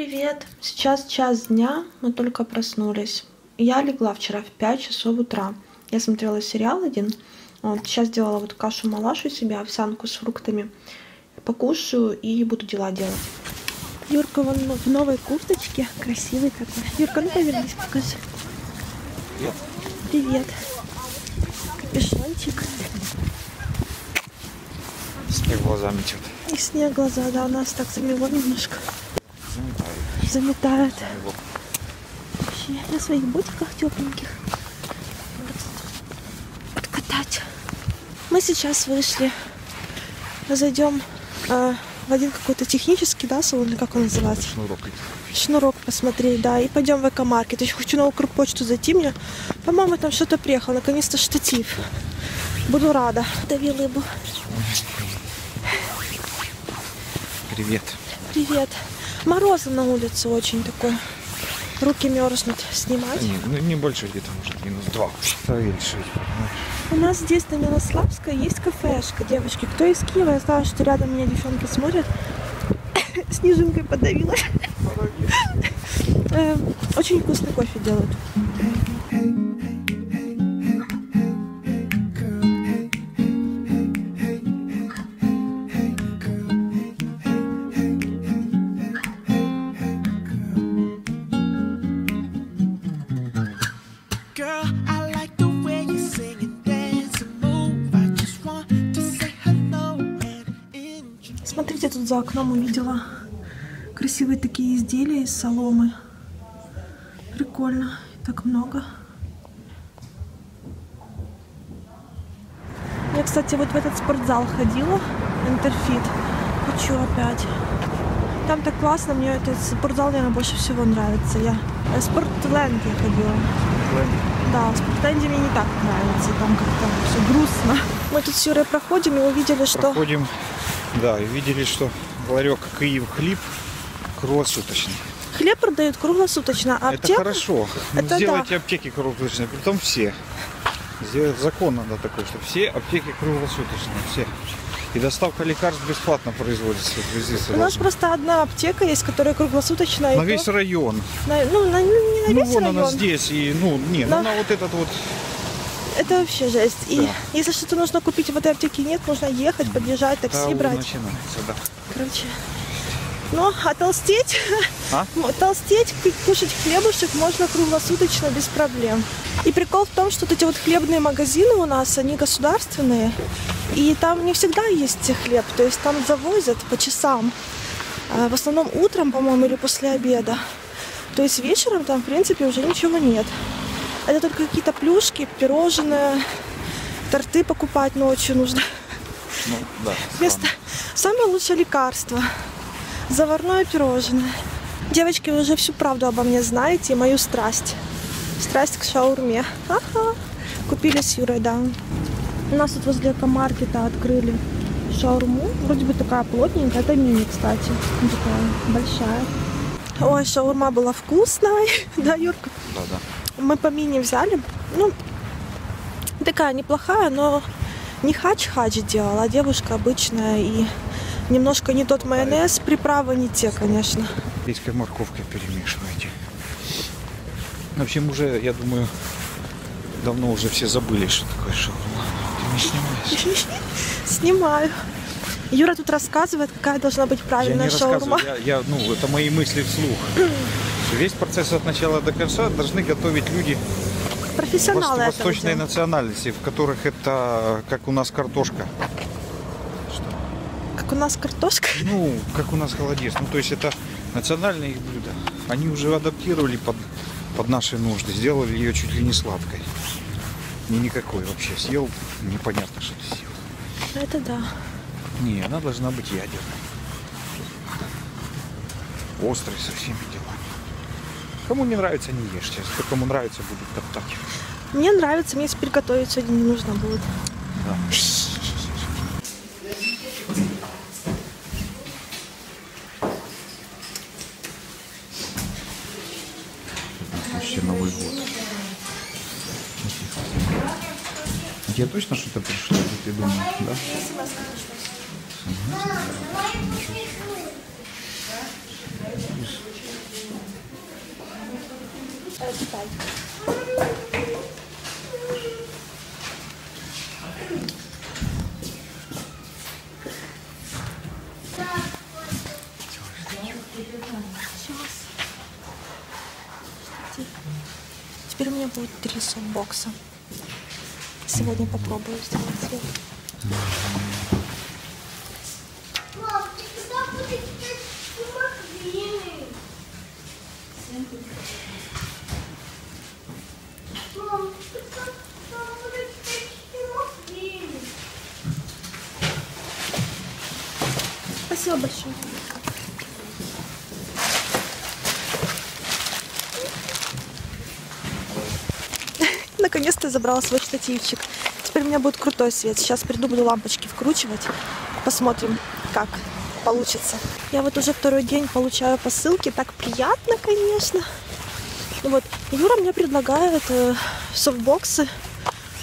Привет! Сейчас час дня, мы только проснулись. Я легла вчера в 5 часов утра. Я смотрела сериал один. Вот, сейчас делала вот кашу-малашу себе, овсянку с фруктами. Покушаю и буду дела делать. Юрка вон в новой кофточке. Красивый такой. Юрка, ну повернись, покажи. Привет. Привет. Капюшончик. Снег глаза метет. И снег глаза, да, у нас так замело немножко. Заметают. Вообще, на своих ботиках тепленьких. Откатать. Мы сейчас вышли. Зайдем в один какой-то технический, да, салон, или как он называется? Шнурок посмотреть, да. И пойдем в Экомаркет. Я еще хочу на Укрпочту зайти. Мне, по-моему, там что-то приехало. Наконец-то штатив. Буду рада. Дави лыбу. Привет. Привет. Мороза на улице очень такое. Руки мерзнут. Снимать? Не больше, где-то, может, -2. У нас здесь на Милославской есть кафешка, девочки. Кто из Киева? Я знаю, что рядом меня девчонки смотрят. С Нежинкой подавила. Очень вкусный кофе делают. Смотрите, тут за окном увидела красивые такие изделия из соломы. Прикольно, так много. Я, кстати, вот в этот спортзал ходила, Интерфит. Хочу опять. Там так классно, мне этот спортзал, наверное, больше всего нравится. Я в Спортленд я ходила. Да, в Спортленде мне не так нравится, там как-то все грустно. Мы тут с Юрой проходим и увидели, что... Проходим. Да, видели, что ларек Киев хлеб круглосуточный. Хлеб продают круглосуточно, а аптека... Это хорошо. Это сделайте, да, аптеки круглосуточные, притом все. Сделать закон надо такой, что все аптеки круглосуточные, все. И доставка лекарств бесплатно производится. У нас просто одна аптека есть, которая круглосуточная. На весь район. Ну, вон она здесь, и, ну, не, на... она вот этот вот... Это вообще жесть. Да. И если что-то нужно купить в этой аптеке, нет, нужно ехать, подъезжать, такси брать. Да. Короче. Ну, а толстеть? А? Толстеть, кушать хлебушек можно круглосуточно, без проблем. И прикол в том, что вот эти вот хлебные магазины у нас, они государственные. И там не всегда есть хлеб, то есть там завозят по часам. В основном утром, по-моему, или после обеда. То есть вечером там, в принципе, уже ничего нет. Это только какие-то плюшки, пирожные, торты покупать ночью нужно. Ну, да, вместо... Самое лучшее лекарство. Заварное пирожное. Девочки, вы уже всю правду обо мне знаете и мою страсть. Страсть к шаурме. Ага. Купили с Юрой, да. У нас тут возле Экомаркета открыли шаурму. Вроде бы такая плотненькая. Это мини, кстати. Такая большая. Ой, шаурма была вкусная. Да, Юрка? Да, да. Мы по мини взяли, ну, такая неплохая, но не хач-хач делала, а девушка обычная, и немножко не тот майонез, приправы не те, конечно. Индийской морковкой перемешиваете. В общем, уже, я думаю, давно уже все забыли, что такое шаурма. Ты не снимаешь? Снимаю. Юра тут рассказывает, какая должна быть правильная шаурма. Ну, это мои мысли вслух. Весь процесс от начала до конца должны готовить люди восточной национальности, в которых это как у нас картошка. Что? Как у нас картошка? Ну, как у нас холодец. Ну, то есть это национальные их блюда. Они уже адаптировали под наши нужды, сделали ее чуть ли не сладкой. Не никакой вообще. Съел, непонятно, что ты съел. Это да. Не, она должна быть ядерной. Острой со всеми делами. Кому не нравится, не ешь сейчас. Кому нравится, будут топтать. Мне нравится, мне теперь готовить сегодня не нужно будет. Да. Вообще Новый год. Я точно что-то пришло, ты думаешь, да? Спасибо. Теперь у меня будет 3 софтбокса. Сегодня попробую сделать цвет. Спасибо большое. Наконец-то я забрала свой штативчик. Теперь у меня будет крутой свет. Сейчас приду, буду лампочки вкручивать. Посмотрим, как получится. Я вот уже второй день получаю посылки. Так приятно, конечно. Вот. Юра мне предлагает софтбоксы,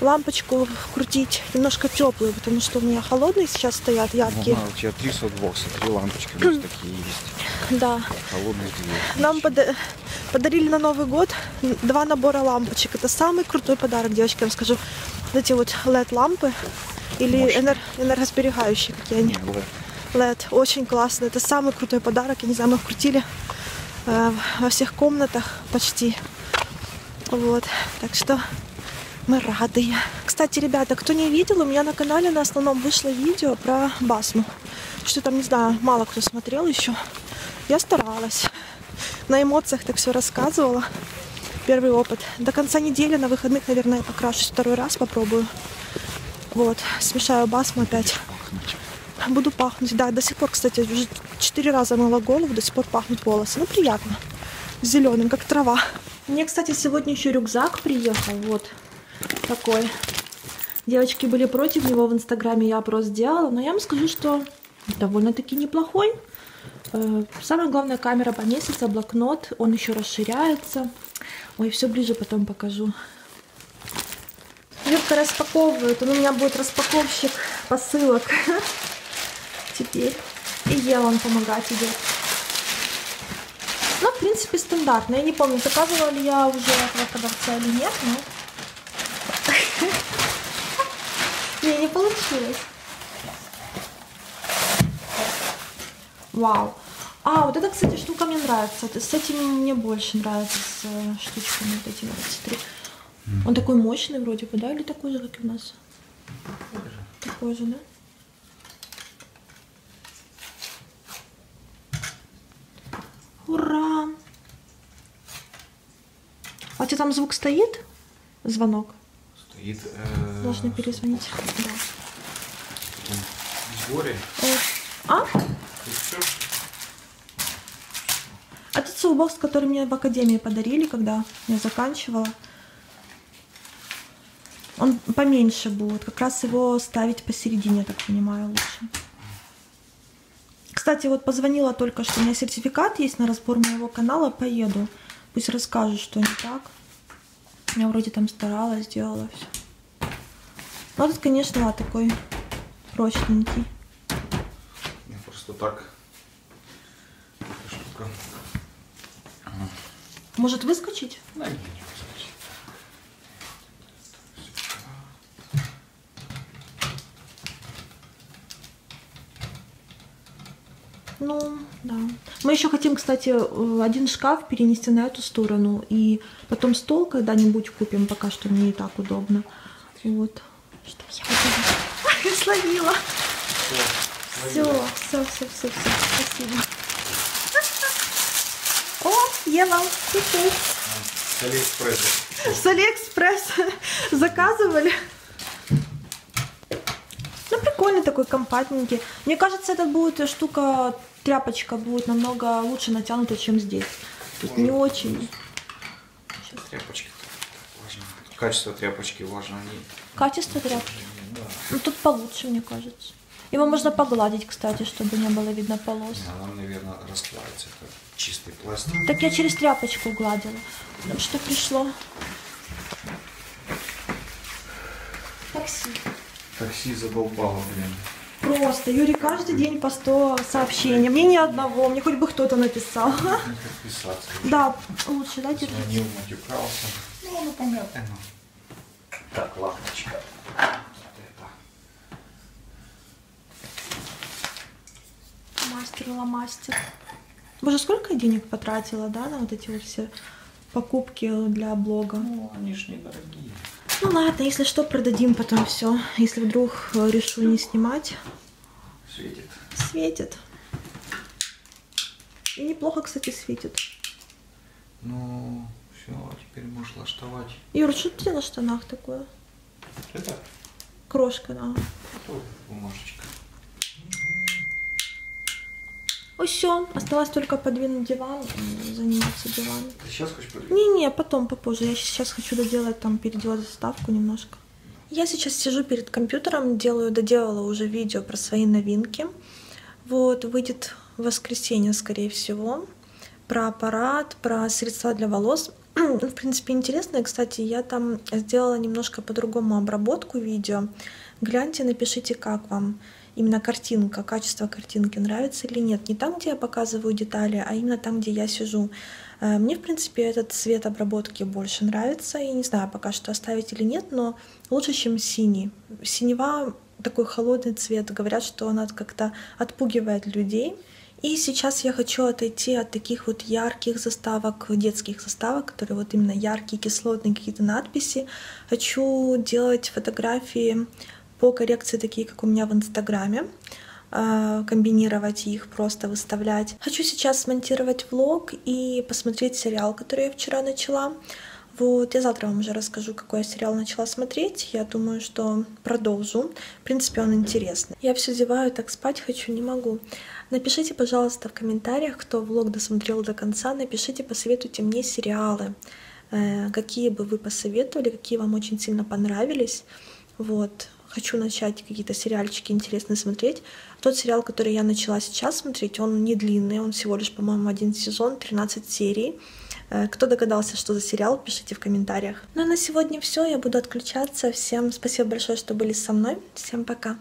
лампочку крутить немножко теплую, потому что у меня холодные сейчас стоят, яркие. Ага, у тебя 3 софтбокса, 3 лампочки у нас такие есть. Да. Холодные. Нам подарили на Новый год 2 набора лампочек. Это самый крутой подарок, девочки, я вам скажу. Вот эти вот LED-лампы или энергосберегающие, какие они. LED. Очень классно. Это самый крутой подарок. Я не знаю, мы их крутили во всех комнатах почти. Вот. Так что мы рады. Кстати, ребята, кто не видел, у меня на канале на основном вышло видео про басму. Что там, не знаю, мало кто смотрел еще. Я старалась. На эмоциях так все рассказывала. Первый опыт. До конца недели на выходных, наверное, я покрашусь 2-й раз, попробую. Вот. Смешаю басму опять. Буду пахнуть. Да, до сих пор, кстати, уже 4 раза мыла голову, до сих пор пахнут волосы. Ну, приятно. Зеленым, как трава. Мне, кстати, сегодня еще рюкзак приехал. Вот. Такой. Девочки были против него в Инстаграме, я опрос делала, но я вам скажу, что довольно-таки неплохой. Самое главное, камера поместится, блокнот, он еще расширяется. Ой, все ближе потом покажу. Юрка распаковывает, он у меня будет распаковщик посылок. Теперь и ел он помогать идет. Ну, в принципе, стандартно. Я не помню, заказывала ли я уже этого продавца или нет, но... Не получилось. Вау. А, вот эта, кстати, штука мне нравится. С этим мне больше нравится, с штучками вот этими. Он такой мощный вроде бы, да? Или такой же, как и у нас? Такой же, да? Ура! А у тебя там звук стоит? Звонок? Должны перезвонить. Да. Горе. А? А тот софтбокс, который мне в академии подарили, когда я заканчивала, он поменьше будет. Как раз его ставить посередине, я так понимаю, лучше. Кстати, вот позвонила только что. У меня сертификат есть на разбор моего канала. Поеду. Пусть расскажут, что не так. Я вроде там старалась, делала все. Но тут, конечно, да, такой прочненький. Я просто так. Может выскочить? Да, не выскочить. Ну, да. Мы еще хотим, кстати, один шкаф перенести на эту сторону. И потом стол когда-нибудь купим. Пока что мне и так удобно. Вот. Что я словила. Все. Спасибо. О, ела. С Алиэкспресса. С Алиэкспресса заказывали. Ну, прикольный такой, компактненький. Мне кажется, это будет штука... Тряпочка будет намного лучше натянута, чем здесь. Тут не очень. Тряпочки. Качество тряпочки важно. Качество тряпки? Да. Ну, тут получше, мне кажется. Его можно погладить, кстати, чтобы не было видно полос. Она, наверное, расплавится. Это чистый пластик. Так я через тряпочку гладила. Что пришло? Такси. Такси задолбало, блин. просто. Юрий каждый день по 100 сообщений. Мне ни одного, мне хоть бы кто-то написал. Да, лучше, да, держи. Звонил, матюкался. Ну, ну, понятно. Так, лапочка. Мастер. Боже, сколько денег потратила, да, на вот эти вот все покупки для блога? Ну, они ж недорогие. Ну ладно, если что, продадим потом все. Если вдруг решу не снимать. Светит. Светит. И неплохо, кстати, светит. Ну, все, теперь можешь лаштовать. Юр, что ты на штанах такое? Это? Крошка, да. Тут бумажечка. Ой, все, осталось только подвинуть диван, заниматься диваном. Ты сейчас хочешь подвинуть? Не-не, потом, попозже. Я сейчас хочу доделать, там, переделать заставку немножко. Я сейчас сижу перед компьютером, доделала уже видео про свои новинки. Вот, выйдет в воскресенье, скорее всего. Про аппарат, про средства для волос. В принципе, интересно. Кстати, я там сделала немножко по-другому обработку видео. Гляньте, напишите, как вам. Именно картинка, качество картинки нравится или нет. Не там, где я показываю детали, а именно там, где я сижу. Мне, в принципе, этот цвет обработки больше нравится. Я не знаю пока, что оставить или нет, но лучше, чем синий. Синева такой холодный цвет. Говорят, что она как-то отпугивает людей. И сейчас я хочу отойти от таких вот ярких заставок, детских заставок, которые вот именно яркие, кислотные какие-то надписи. Хочу делать фотографии по коррекции, такие, как у меня в Инстаграме, комбинировать их, просто выставлять. Хочу сейчас смонтировать влог и посмотреть сериал, который я вчера начала. Вот, я завтра вам уже расскажу, какой я сериал начала смотреть. Я думаю, что продолжу. В принципе, он интересный. Я все зеваю, так спать хочу, не могу. Напишите, пожалуйста, в комментариях, кто влог досмотрел до конца, напишите, посоветуйте мне сериалы, какие бы вы посоветовали, какие вам очень сильно понравились. Вот. Хочу начать какие-то сериальчики интересные смотреть. Тот сериал, который я начала сейчас смотреть, он не длинный, он всего лишь, по-моему, один сезон, 13 серий. Кто догадался, что за сериал, пишите в комментариях. Ну а на сегодня все, я буду отключаться. Всем спасибо большое, что были со мной. Всем пока!